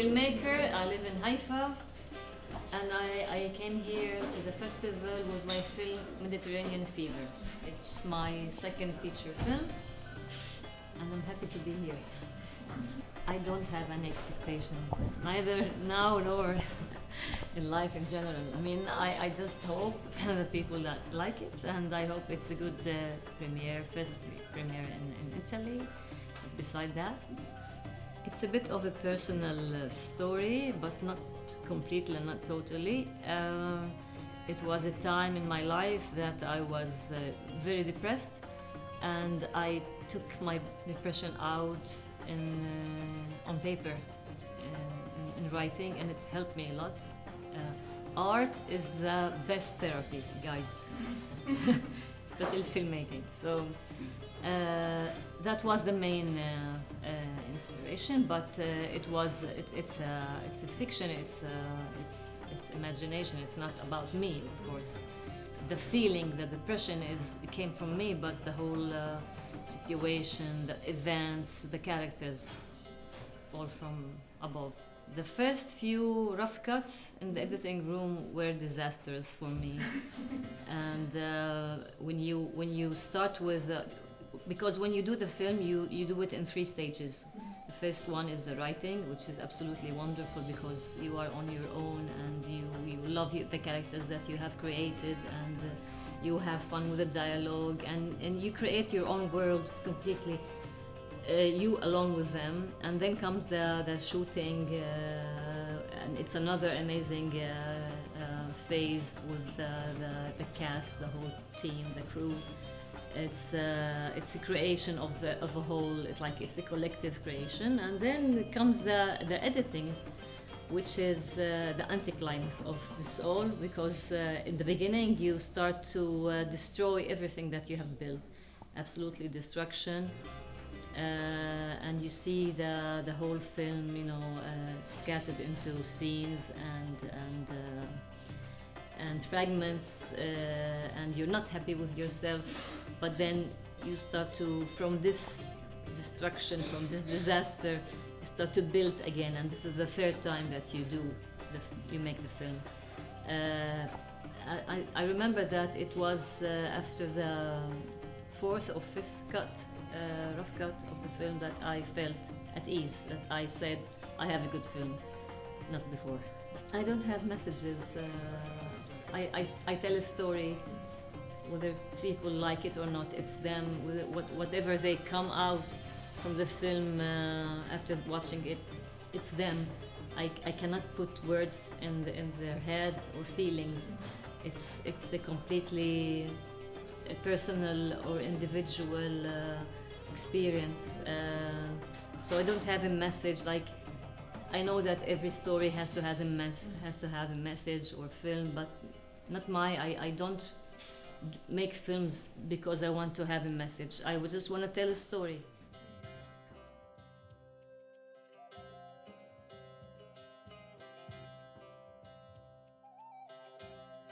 filmmaker. I live in Haifa, and I came here to the festival with my film Mediterranean Fever. It's my second feature film, and I'm happy to be here. I don't have any expectations, neither now nor in life in general. I mean, I just hope the people that like it, and I hope it's a good premiere, first premiere in Italy. Beside that, it's a bit of a personal story, but not completely, not totally. It was a time in my life that I was very depressed, and I took my depression out on paper, in writing, and it helped me a lot. Art is the best therapy, guys, especially filmmaking. So that was the main inspiration. But it's a fiction. It's imagination. It's not about me, of course. The feeling, the depression came from me, but the whole situation, the events, the characters, all from above. The first few rough cuts in the editing room were disastrous for me. And when you start with, because when you do the film, you do it in 3 stages. The first one is the writing, which is absolutely wonderful because you are on your own and you love the characters that you have created, and you have fun with the dialogue, and you create your own world completely, you along with them. And then comes the shooting, and it's another amazing phase with the cast, the whole team, the crew. It's a creation of a whole. It's a collective creation. And then comes the editing, which is the anticlimax of this all, because in the beginning you start to destroy everything that you have built. Absolutely destruction. And you see the whole film, scattered into scenes and fragments, and you're not happy with yourself. But then you start to, from this destruction, from this disaster, you start to build again, and this is the 3rd time that you make the film. I remember that it was after the 4th or 5th cut, rough cut of the film, that I felt at ease, that I said, I have a good film, not before. I don't have messages. I tell a story, whether people like it or not. It's them, whatever they come out from the film after watching it, it's them. I cannot put words in their head or feelings. It's a completely personal or individual experience. So I don't have a message. Like, I know that every story has to have a message or film, but not my. I don't make films because I want to have a message. I just want to tell a story.